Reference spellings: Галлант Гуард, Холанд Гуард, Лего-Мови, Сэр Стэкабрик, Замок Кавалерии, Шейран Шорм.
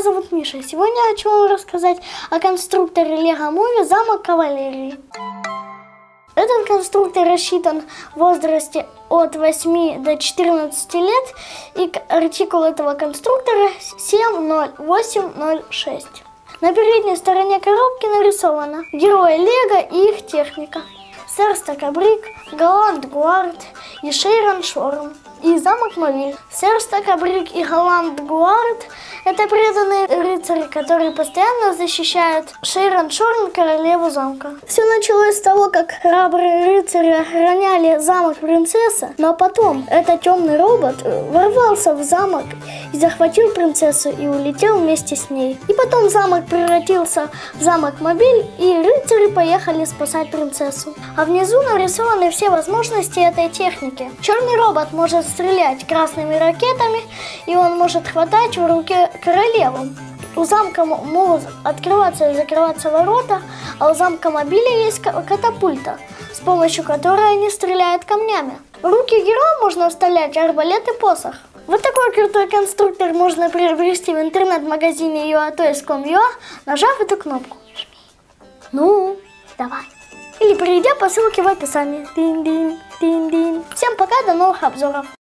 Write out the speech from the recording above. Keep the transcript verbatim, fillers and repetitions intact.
Меня зовут Миша. Сегодня я хочу вам рассказать о конструкторе Лего-Мови «Замок Кавалерии». Этот конструктор рассчитан в возрасте от восьми до четырнадцати лет, и артикул этого конструктора семь ноль восемь ноль шесть. На передней стороне коробки нарисовано герои Лего и их техника. Сэр Стэкабрик, Галлант Гуард и Шейран Шорм. И замок Кавалерии. Сэр Стэкабрик и Холанд Гуард – это преданные рыцари, которые постоянно защищают Шейран Шорм, королеву замка. Все началось с того, как храбрые рыцари охраняли замок принцессы, но потом этот темный робот ворвался в замок и захватил принцессу и улетел вместе с ней. И потом замок превратился в замок мобиль, и рыцари поехали спасать принцессу. А внизу нарисованы все возможности этой техники. Черный робот может стрелять красными ракетами, и он может хватать в руке королеву. У замка могут открываться и закрываться ворота, а у замка мобиля есть катапульта, с помощью которой они стреляют камнями. В руки героя можно вставлять арбалет и посох. Вот такой крутой конструктор можно приобрести в интернет-магазине ю а тойс точка ком точка ю а, нажав эту кнопку. Ну, давай. Или перейдя по ссылке в описании. Дин-дин, дин-дин. Всем пока, до новых обзоров.